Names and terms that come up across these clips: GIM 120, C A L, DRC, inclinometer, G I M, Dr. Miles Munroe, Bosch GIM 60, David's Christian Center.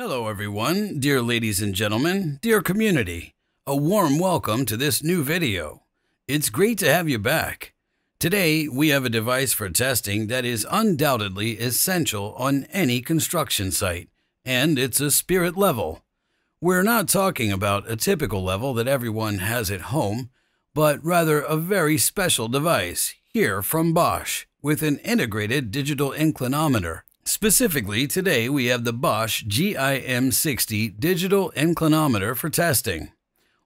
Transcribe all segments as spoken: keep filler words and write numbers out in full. Hello everyone, dear ladies and gentlemen, dear community. A warm welcome to this new video. It's great to have you back. Today we have a device for testing that is undoubtedly essential on any construction site, and it's a spirit level. We're not talking about a typical level that everyone has at home, but rather a very special device here from Bosch with an integrated digital inclinometer. Specifically, today we have the Bosch G I M sixty digital inclinometer for testing.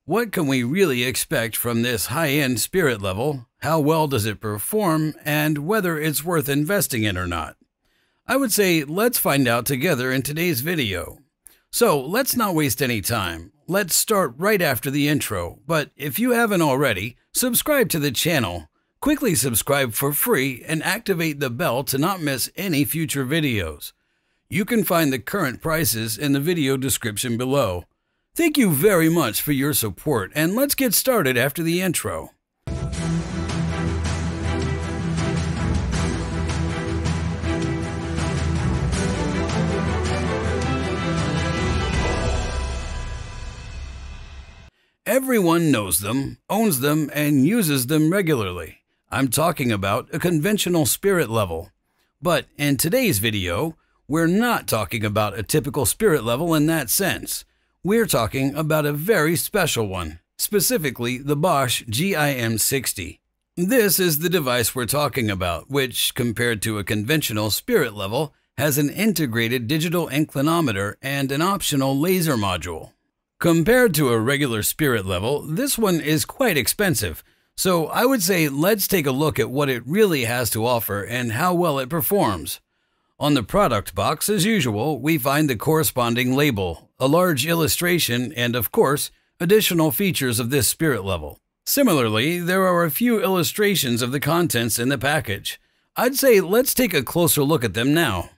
What can we really expect from this high-end spirit level? How well does it perform, and whether it's worth investing in or not? I would say let's find out together in today's video. So let's not waste any time. Let's start right after the intro, but if you haven't already, subscribe to the channel. Quickly subscribe for free and activate the bell to not miss any future videos. You can find the current prices in the video description below. Thank you very much for your support, and let's get started after the intro. Everyone knows them, owns them, and uses them regularly. I'm talking about a conventional spirit level. But in today's video, we're not talking about a typical spirit level in that sense. We're talking about a very special one, specifically the Bosch G I M sixty. This is the device we're talking about, which, compared to a conventional spirit level, has an integrated digital inclinometer and an optional laser module. Compared to a regular spirit level, this one is quite expensive. So I would say let's take a look at what it really has to offer and how well it performs. On the product box, as usual, we find the corresponding label, a large illustration, and of course, additional features of this spirit level. Similarly, there are a few illustrations of the contents in the package. I'd say let's take a closer look at them now.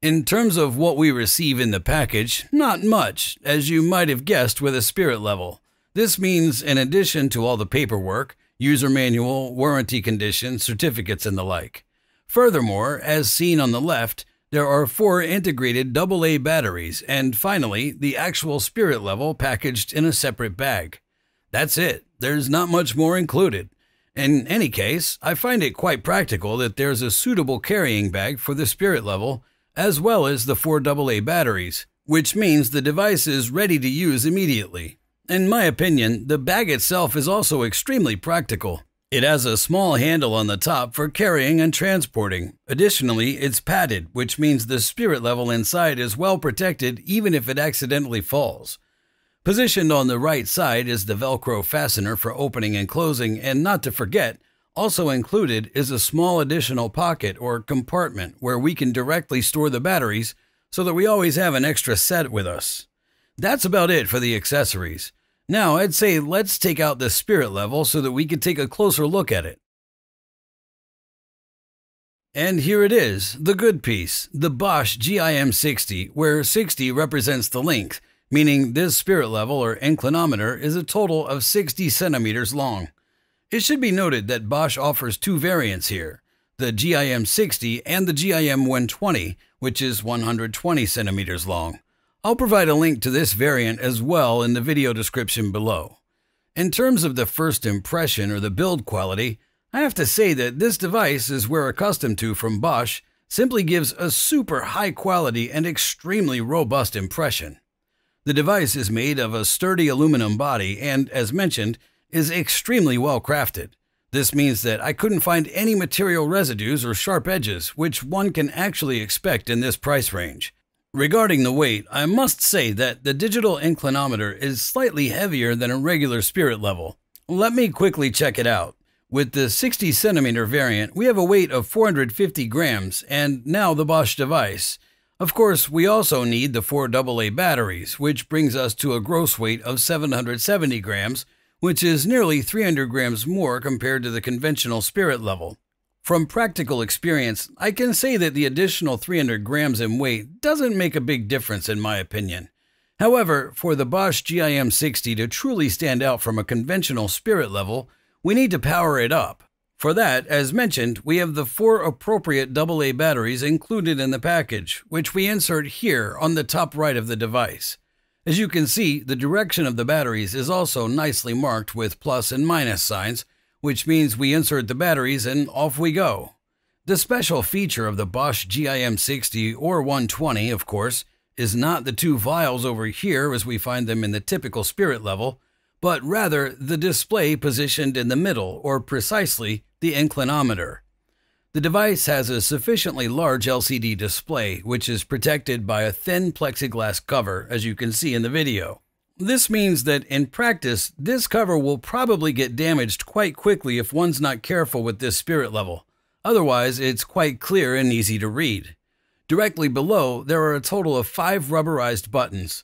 In terms of what we receive in the package, not much, as you might have guessed with a spirit level. This means, in addition to all the paperwork, user manual, warranty conditions, certificates, and the like. Furthermore, as seen on the left, there are four integrated double A batteries, and finally, the actual spirit level packaged in a separate bag. That's it. There's not much more included. In any case, I find it quite practical that there's a suitable carrying bag for the spirit level, as well as the four double A batteries, which means the device is ready to use immediately. In my opinion, the bag itself is also extremely practical. It has a small handle on the top for carrying and transporting. Additionally, it's padded, which means the spirit level inside is well protected even if it accidentally falls. Positioned on the right side is the Velcro fastener for opening and closing, and not to forget, also included is a small additional pocket or compartment where we can directly store the batteries so that we always have an extra set with us. That's about it for the accessories. Now I'd say let's take out the spirit level so that we can take a closer look at it. And here it is, the good piece, the Bosch G I M sixty, where sixty represents the length, meaning this spirit level or inclinometer is a total of sixty centimeters long. It should be noted that Bosch offers two variants here, the G I M sixty and the G I M one twenty, which is one hundred twenty centimeters long. I'll provide a link to this variant as well in the video description below. In terms of the first impression or the build quality, I have to say that this device, as we're accustomed to from Bosch, simply gives a super high quality and extremely robust impression. The device is made of a sturdy aluminum body and, as mentioned, is extremely well crafted. This means that I couldn't find any material residues or sharp edges, which one can actually expect in this price range. Regarding the weight, I must say that the digital inclinometer is slightly heavier than a regular spirit level. Let me quickly check it out. With the sixty centimeter variant, we have a weight of four hundred fifty grams, and now the Bosch device. Of course, we also need the four double A batteries, which brings us to a gross weight of seven hundred seventy grams, which is nearly three hundred grams more compared to the conventional spirit level. From practical experience, I can say that the additional three hundred grams in weight doesn't make a big difference in my opinion. However, for the Bosch G I M sixty to truly stand out from a conventional spirit level, we need to power it up. For that, as mentioned, we have the four appropriate double A batteries included in the package, which we insert here on the top right of the device. As you can see, the direction of the batteries is also nicely marked with plus and minus signs, which means we insert the batteries and off we go. The special feature of the Bosch G I M sixty or one twenty, of course, is not the two vials over here as we find them in the typical spirit level, but rather the display positioned in the middle, or precisely the inclinometer. The device has a sufficiently large L C D display, which is protected by a thin plexiglass cover, as you can see in the video. This means that in practice, this cover will probably get damaged quite quickly if one's not careful with this spirit level. Otherwise, it's quite clear and easy to read. Directly below, there are a total of five rubberized buttons.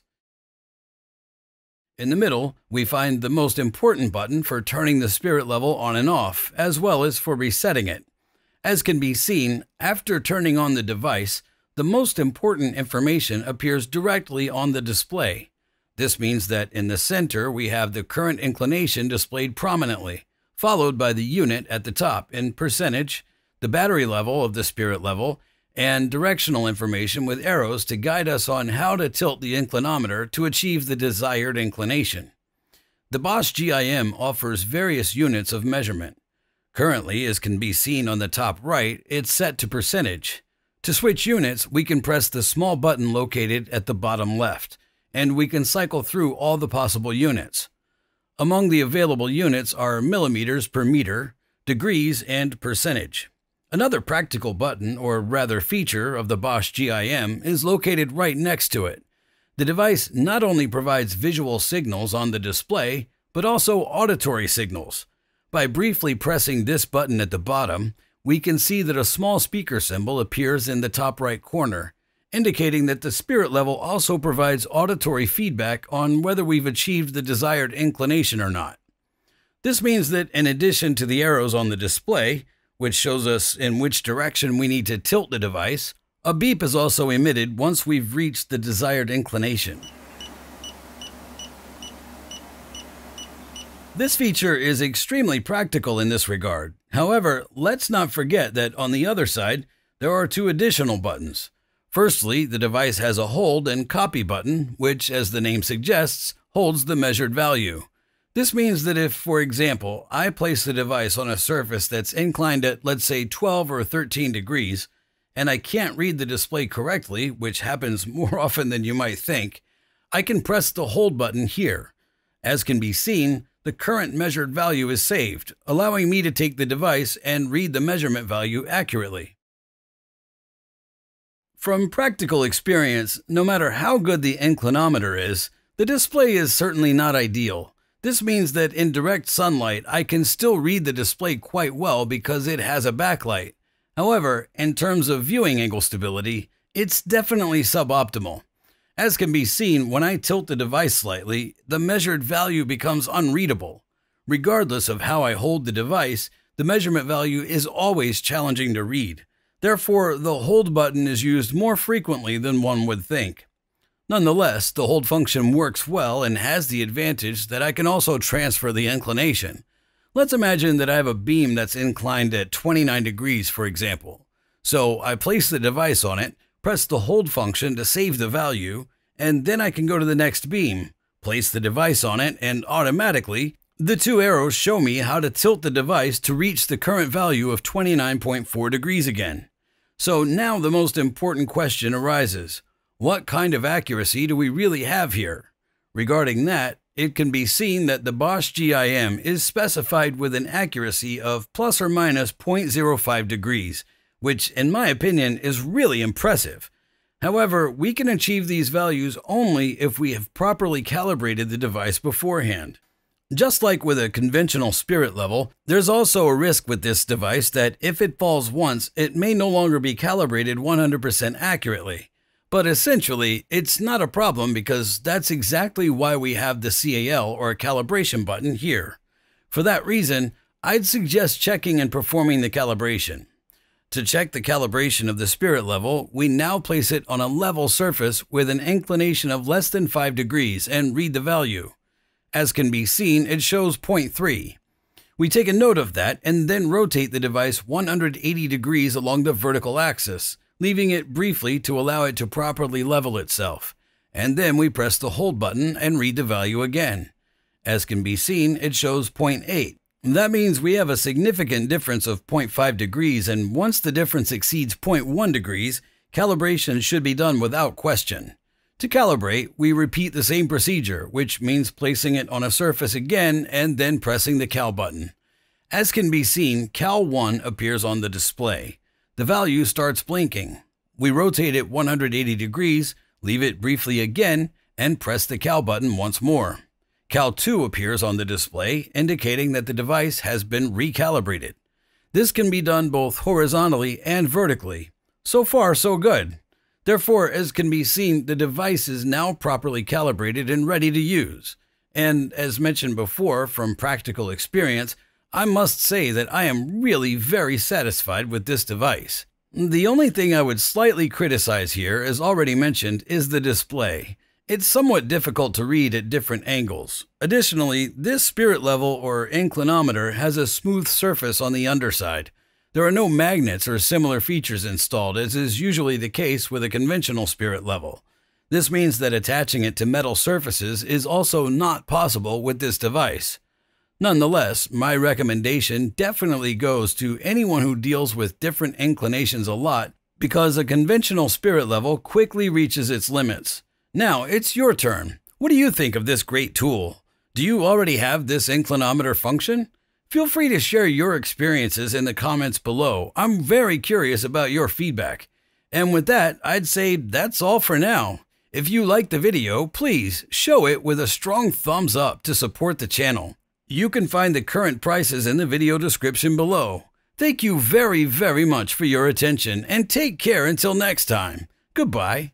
In the middle, we find the most important button for turning the spirit level on and off, as well as for resetting it. As can be seen, after turning on the device, the most important information appears directly on the display. This means that in the center, we have the current inclination displayed prominently, followed by the unit at the top in percentage, the battery level of the spirit level, and directional information with arrows to guide us on how to tilt the inclinometer to achieve the desired inclination. The Bosch G I M offers various units of measurement. Currently, as can be seen on the top right, it's set to percentage. To switch units, we can press the small button located at the bottom left, and we can cycle through all the possible units. Among the available units are millimeters per meter, degrees, and percentage. Another practical button, or rather feature, of the Bosch G I M is located right next to it. The device not only provides visual signals on the display, but also auditory signals. By briefly pressing this button at the bottom, we can see that a small speaker symbol appears in the top right corner, indicating that the spirit level also provides auditory feedback on whether we've achieved the desired inclination or not. This means that in addition to the arrows on the display, which shows us in which direction we need to tilt the device, a beep is also emitted once we've reached the desired inclination. This feature is extremely practical in this regard. However, let's not forget that on the other side, there are two additional buttons. Firstly, the device has a hold and copy button, which, as the name suggests, holds the measured value. This means that if, for example, I place the device on a surface that's inclined at, let's say, twelve or thirteen degrees, and I can't read the display correctly, which happens more often than you might think, I can press the hold button here. As can be seen, the current measured value is saved, allowing me to take the device and read the measurement value accurately. From practical experience, no matter how good the inclinometer is, the display is certainly not ideal. This means that in direct sunlight, I can still read the display quite well because it has a backlight. However, in terms of viewing angle stability, it's definitely suboptimal. As can be seen, when I tilt the device slightly, the measured value becomes unreadable. Regardless of how I hold the device, the measurement value is always challenging to read. Therefore, the hold button is used more frequently than one would think. Nonetheless, the hold function works well and has the advantage that I can also transfer the inclination. Let's imagine that I have a beam that's inclined at twenty-nine degrees, for example. So I place the device on it, press the hold function to save the value, and then I can go to the next beam, place the device on it, and automatically, the two arrows show me how to tilt the device to reach the current value of twenty-nine point four degrees again. So now the most important question arises. What kind of accuracy do we really have here? Regarding that, it can be seen that the Bosch G I M is specified with an accuracy of plus or minus zero point zero five degrees, which in my opinion is really impressive. However, we can achieve these values only if we have properly calibrated the device beforehand. Just like with a conventional spirit level, there's also a risk with this device that if it falls once, it may no longer be calibrated one hundred percent accurately. But essentially, it's not a problem because that's exactly why we have the C A L or calibration button here. For that reason, I'd suggest checking and performing the calibration. To check the calibration of the spirit level, we now place it on a level surface with an inclination of less than five degrees and read the value. As can be seen, it shows zero point three. We take a note of that and then rotate the device one hundred eighty degrees along the vertical axis, leaving it briefly to allow it to properly level itself. And then we press the hold button and read the value again. As can be seen, it shows zero point eight. That means we have a significant difference of zero point five degrees, and once the difference exceeds zero point one degrees, calibration should be done without question. To calibrate, we repeat the same procedure, which means placing it on a surface again and then pressing the Cal button. As can be seen, Cal one appears on the display. The value starts blinking. We rotate it one hundred eighty degrees, leave it briefly again, and press the Cal button once more. Cal two appears on the display, indicating that the device has been recalibrated. This can be done both horizontally and vertically. So far, so good. Therefore, as can be seen, the device is now properly calibrated and ready to use. And as mentioned before, from practical experience, I must say that I am really very satisfied with this device. The only thing I would slightly criticize here, as already mentioned, is the display. It's somewhat difficult to read at different angles. Additionally, this spirit level or inclinometer has a smooth surface on the underside. There are no magnets or similar features installed, as is usually the case with a conventional spirit level. This means that attaching it to metal surfaces is also not possible with this device. Nonetheless, my recommendation definitely goes to anyone who deals with different inclinations a lot, because a conventional spirit level quickly reaches its limits. Now, it's your turn. What do you think of this great tool? Do you already have this inclinometer function? Feel free to share your experiences in the comments below. I'm very curious about your feedback. And with that, I'd say that's all for now. If you liked the video, please show it with a strong thumbs up to support the channel. You can find the current prices in the video description below. Thank you very, very much for your attention, and take care until next time. Goodbye.